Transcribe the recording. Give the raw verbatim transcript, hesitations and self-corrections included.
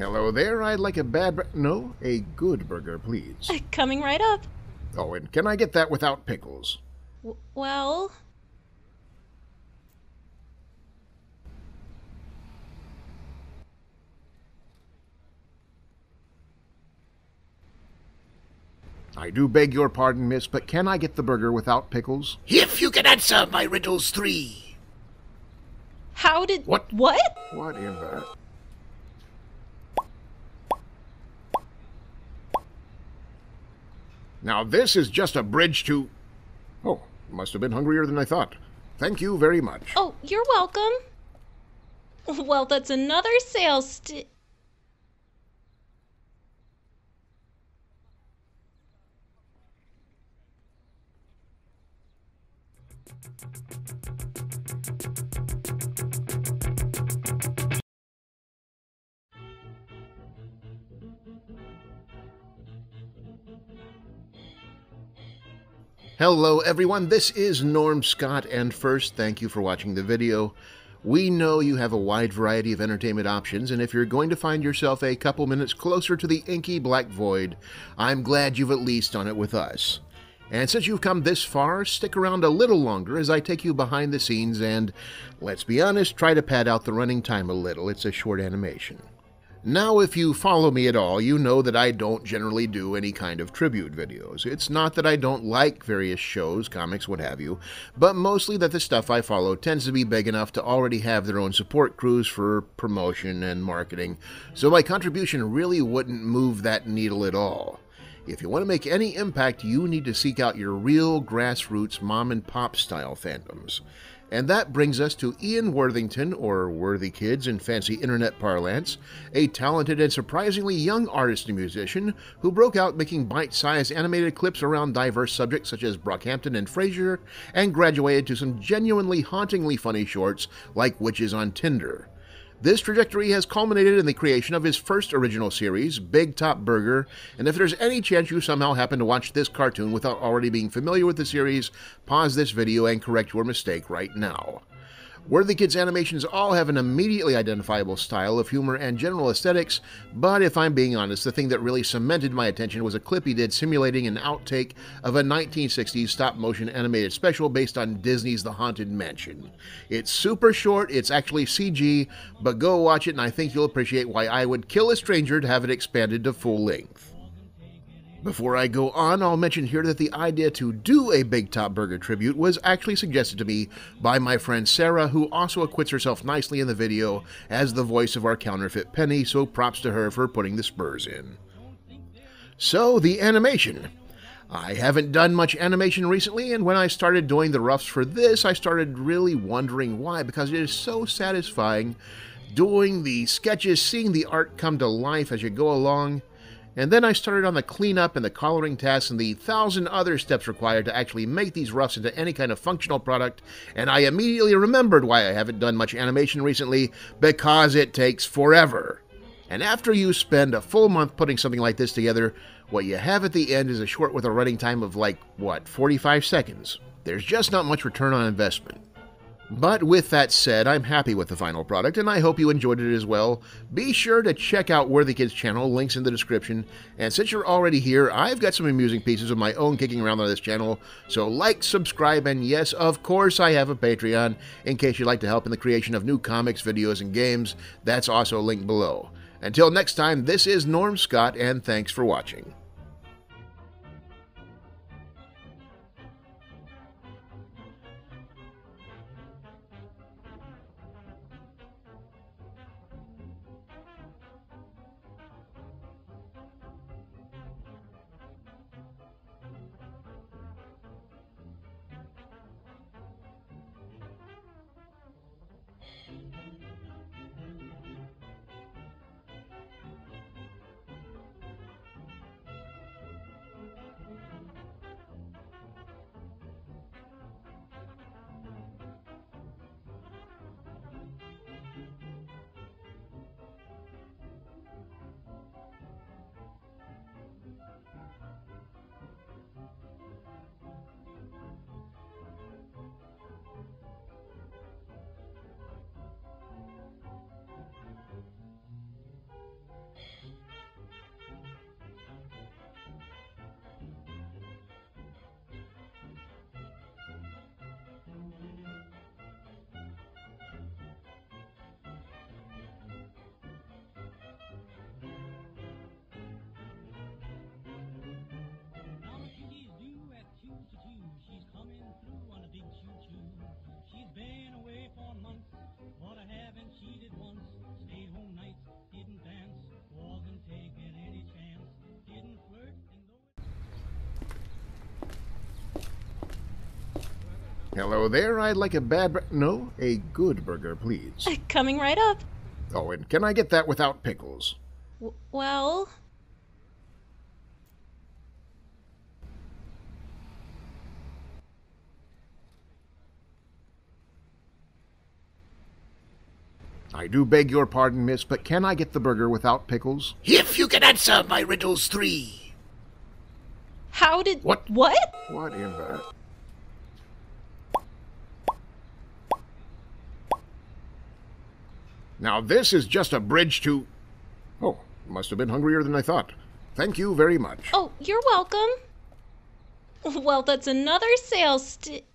Hello there, I'd like a bad bur- No, a good burger, please. Coming right up. Oh, and can I get that without pickles? W- well... I do beg your pardon, miss, but can I get the burger without pickles? If you can answer my riddles three. How did... What? What? What in the... Now this is just a bridge to... Oh, must have been hungrier than I thought. Thank you very much. Oh, you're welcome. Well, that's another sales st... Hello everyone, this is Norm Scott, and first, thank you for watching the video. We know you have a wide variety of entertainment options, and if you're going to find yourself a couple minutes closer to the inky black void, I'm glad you've at least done it with us. And since you've come this far, stick around a little longer as I take you behind the scenes and, let's be honest, try to pad out the running time a little. It's a short animation. Now, if you follow me at all, you know that I don't generally do any kind of tribute videos. It's not that I don't like various shows, comics, what have you, but mostly that the stuff I follow tends to be big enough to already have their own support crews for promotion and marketing, so my contribution really wouldn't move that needle at all. If you want to make any impact, you need to seek out your real grassroots mom-and-pop style fandoms. And that brings us to Ian Worthington, or Worthikids in fancy internet parlance, a talented and surprisingly young artist and musician who broke out making bite-sized animated clips around diverse subjects such as Brockhampton and Fraser, and graduated to some genuinely hauntingly funny shorts like Witches on Tinder. This trajectory has culminated in the creation of his first original series, Big Top Burger, and if there's any chance you somehow happen to watch this cartoon without already being familiar with the series, pause this video and correct your mistake right now. Worthikids' animations all have an immediately identifiable style of humor and general aesthetics, but if I'm being honest, the thing that really cemented my attention was a clip he did simulating an outtake of a nineteen sixties stop-motion animated special based on Disney's The Haunted Mansion. It's super short, it's actually C G, but go watch it and I think you'll appreciate why I would kill a stranger to have it expanded to full length. Before I go on, I'll mention here that the idea to do a Big Top Burger tribute was actually suggested to me by my friend Sarah, who also acquits herself nicely in the video as the voice of our counterfeit Penny, so props to her for putting the spurs in. So, the animation. I haven't done much animation recently, and when I started doing the roughs for this, I started really wondering why, because it is so satisfying doing the sketches, seeing the art come to life as you go along. And then I started on the cleanup and the coloring tasks and the thousand other steps required to actually make these roughs into any kind of functional product, and I immediately remembered why I haven't done much animation recently, because it takes forever. And after you spend a full month putting something like this together, what you have at the end is a short with a running time of like, what, forty-five seconds. There's just not much return on investment. But with that said, I'm happy with the final product, and I hope you enjoyed it as well. Be sure to check out Worthikids' channel, links in the description. And since you're already here, I've got some amusing pieces of my own kicking around on this channel, so like, subscribe, and yes, of course I have a Patreon, in case you'd like to help in the creation of new comics, videos, and games. That's also linked below. Until next time, this is Norm Scott, and thanks for watching. Hello there, I'd like a bad... Bur no, a good burger, please. Coming right up. Oh, and can I get that without pickles? W well... I do beg your pardon, miss, but can I get the burger without pickles? If you can answer my riddles three. How did... What? What? What in the... Now this is just a bridge to... Oh, must have been hungrier than I thought. Thank you very much. Oh, you're welcome. Well, that's another sales st-